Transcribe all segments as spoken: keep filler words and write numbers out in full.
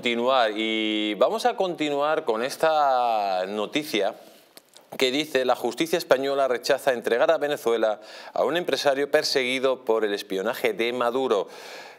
continuar y vamos a continuar con esta noticia que dice: la justicia española rechaza entregar a Venezuela a un empresario perseguido por el espionaje de Maduro.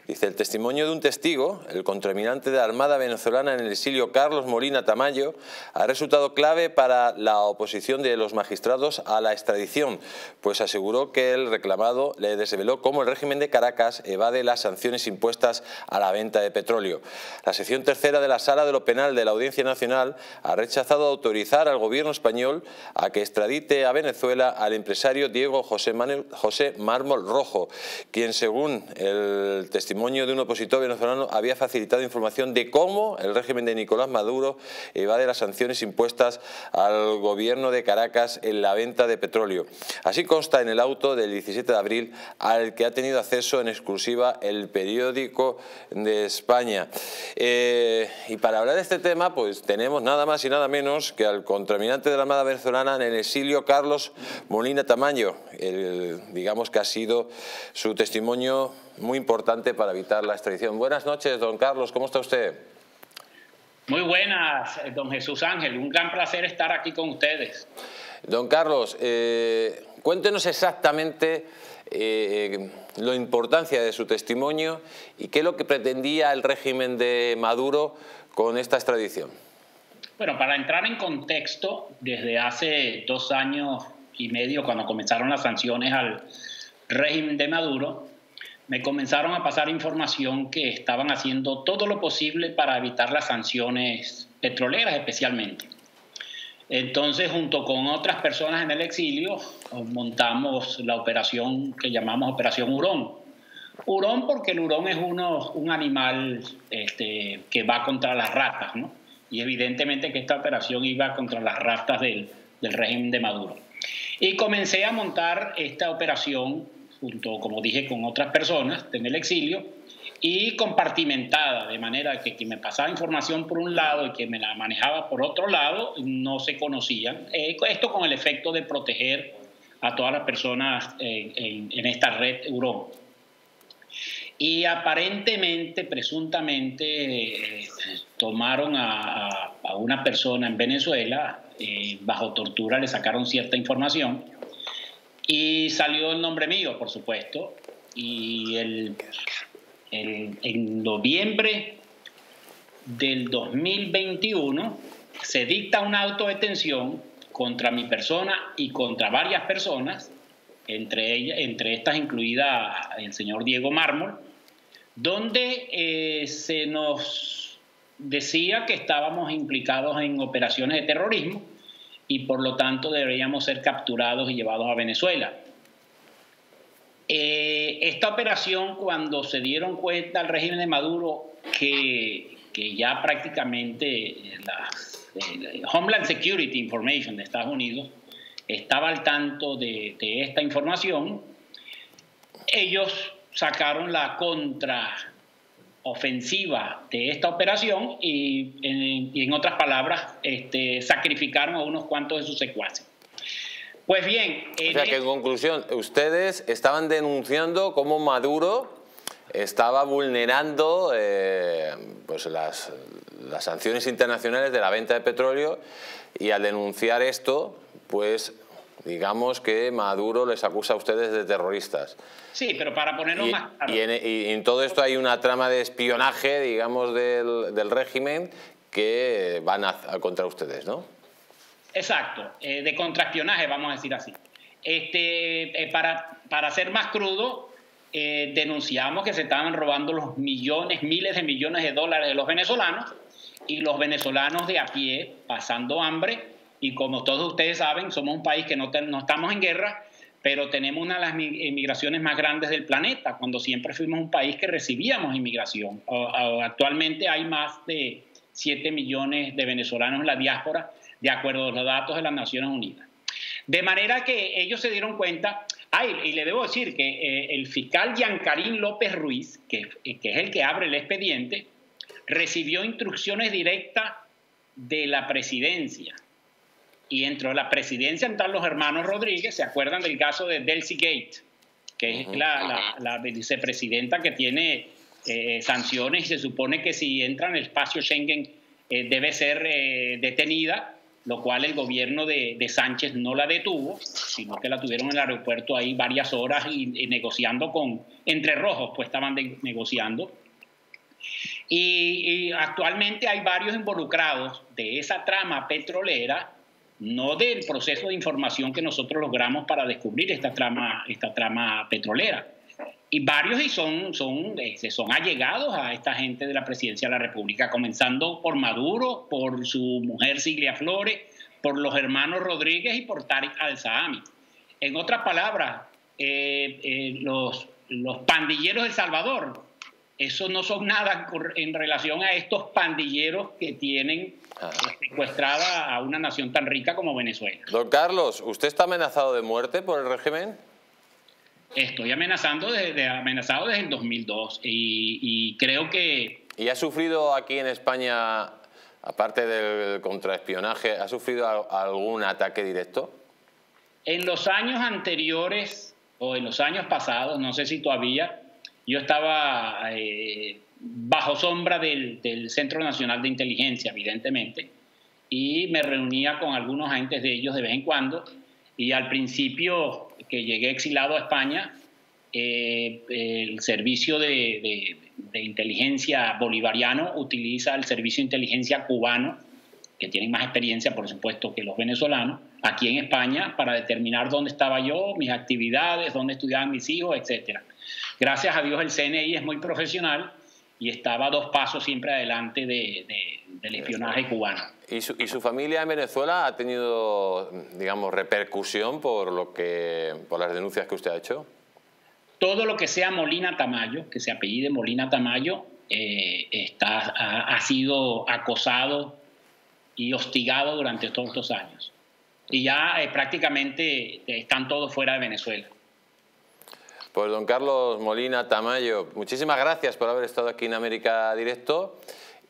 Dice el testimonio de un testigo, el contraalmirante de la Armada venezolana en el exilio Carlos Molina Tamayo, ha resultado clave para la oposición de los magistrados a la extradición, pues aseguró que el reclamado le desveló cómo el régimen de Caracas evade las sanciones impuestas a la venta de petróleo. La sección tercera de la Sala de lo Penal de la Audiencia Nacional ha rechazado autorizar al gobierno español a que extradite a Venezuela al empresario Diego José, Manuel, José Mármol Rojo, quien, según el testimonio testimonio de un opositor venezolano, había facilitado información de cómo el régimen de Nicolás Maduro evade las sanciones impuestas al gobierno de Caracas en la venta de petróleo. Así consta en el auto del diecisiete de abril al que ha tenido acceso en exclusiva el periódico de España. Eh, y para hablar de este tema, pues tenemos nada más y nada menos que al contraalmirante de la Armada venezolana en el exilio, Carlos Molina Tamayo. El, digamos que ha sido su testimonio muy importante para evitar la extradición. Buenas noches, don Carlos, ¿cómo está usted? Muy buenas, don Jesús Ángel, un gran placer estar aquí con ustedes. Don Carlos, eh, cuéntenos exactamente eh, la importancia de su testimonio y qué es lo que pretendía el régimen de Maduro con esta extradición. Bueno, para entrar en contexto, desde hace dos años y medio, cuando comenzaron las sanciones al régimen de Maduro, me comenzaron a pasar información que estaban haciendo todo lo posible para evitar las sanciones petroleras especialmente. Entonces, junto con otras personas en el exilio, montamos la operación que llamamos Operación Hurón. Hurón porque el hurón es uno, un animal este, que va contra las ratas, ¿no? Y evidentemente que esta operación iba contra las ratas del, del régimen de Maduro. Y comencé a montar esta operación junto, como dije, con otras personas en el exilio, y compartimentada, de manera que quien me pasaba información por un lado y quien me la manejaba por otro lado no se conocían. Eh, esto con el efecto de proteger a todas las personas en, en, en esta red Hurón. Y aparentemente, presuntamente, eh, tomaron a, a una persona en Venezuela, eh, bajo tortura le sacaron cierta información, y salió el nombre mío, por supuesto, y el, el, en noviembre del dos mil veintiuno se dicta una autodetención contra mi persona y contra varias personas, entre, ellas, entre estas incluida el señor Diego Mármol, donde eh, se nos decía que estábamos implicados en operaciones de terrorismo y por lo tanto deberíamos ser capturados y llevados a Venezuela. Eh, esta operación, cuando se dieron cuenta al régimen de Maduro que, que ya prácticamente la, la Homeland Security Information de Estados Unidos estaba al tanto de, de esta información, ellos sacaron la contraofensiva de esta operación y en, y en otras palabras este, sacrificaron a unos cuantos de sus secuaces. Pues bien, o sea que en conclusión ustedes estaban denunciando cómo Maduro estaba vulnerando eh, pues las, las sanciones internacionales de la venta de petróleo, y al denunciar esto pues digamos que Maduro les acusa a ustedes de terroristas. Sí, pero para ponerlo y, más claro. Y en, y en todo esto hay una trama de espionaje, digamos, del, del régimen que van a, a contra ustedes, ¿no? Exacto, eh, de contraespionaje, vamos a decir así. Este, eh, para, para ser más crudo, eh, denunciamos que se estaban robando los millones, miles de millones de dólares de los venezolanos, y los venezolanos de a pie, pasando hambre. Y como todos ustedes saben, somos un país que no, te, no estamos en guerra, pero tenemos una de las inmigraciones más grandes del planeta, cuando siempre fuimos un país que recibíamos inmigración. O, o, actualmente hay más de siete millones de venezolanos en la diáspora, de acuerdo a los datos de las Naciones Unidas. De manera que ellos se dieron cuenta, ah, y, y le debo decir que eh, el fiscal Giancarín López Ruiz, que, que es el que abre el expediente, recibió instrucciones directas de la presidencia. Y dentro de la presidencia están los hermanos Rodríguez. ¿Se acuerdan del caso de Delcy Gate? Que es la, la, la vicepresidenta que tiene eh, sanciones, y se supone que si entra en el espacio Schengen eh, debe ser eh, detenida, lo cual el gobierno de, de Sánchez no la detuvo, sino que la tuvieron en el aeropuerto ahí varias horas y, y negociando con, entre rojos, pues estaban de, negociando. Y, y actualmente hay varios involucrados de esa trama petrolera, no del proceso de información que nosotros logramos para descubrir esta trama, esta trama petrolera. Y varios y son, son, son allegados a esta gente de la presidencia de la República, comenzando por Maduro, por su mujer Cecilia Flores, por los hermanos Rodríguez y por Tareck El Aissami. En otras palabras, eh, eh, los, los pandilleros de El Salvador, eso no son nada en relación a estos pandilleros que tienen secuestrada a una nación tan rica como Venezuela. Don Carlos, ¿usted está amenazado de muerte por el régimen? Estoy amenazando desde, amenazado desde el dos mil dos y, y creo que... ¿Y ha sufrido aquí en España, aparte del contraespionaje, ha sufrido algún ataque directo? En los años anteriores o en los años pasados, no sé si todavía, yo estaba eh, bajo sombra del, del Centro Nacional de Inteligencia, evidentemente, y me reunía con algunos agentes de ellos de vez en cuando. Y al principio que llegué exilado a España, eh, el servicio de, de, de inteligencia bolivariano utiliza el servicio de inteligencia cubano, que tienen más experiencia, por supuesto, que los venezolanos, aquí en España, para determinar dónde estaba yo, mis actividades, dónde estudiaban mis hijos, etcétera. Gracias a Dios el C N I es muy profesional y estaba a dos pasos siempre adelante de, de, del espionaje cubano. ¿Y su, ¿Y su familia en Venezuela ha tenido, digamos, repercusión por, lo que, por las denuncias que usted ha hecho? Todo lo que sea Molina Tamayo, que se apellide Molina Tamayo, eh, está, ha, ha sido acosado y hostigado durante todos estos años. Y ya eh, prácticamente están todos fuera de Venezuela. Pues don Carlos Molina Tamayo, muchísimas gracias por haber estado aquí en América Directo.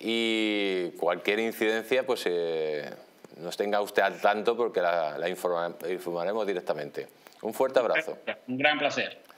Y cualquier incidencia, pues eh, nos tenga usted al tanto porque la, la informa, informaremos directamente. Un fuerte abrazo. Un gran placer.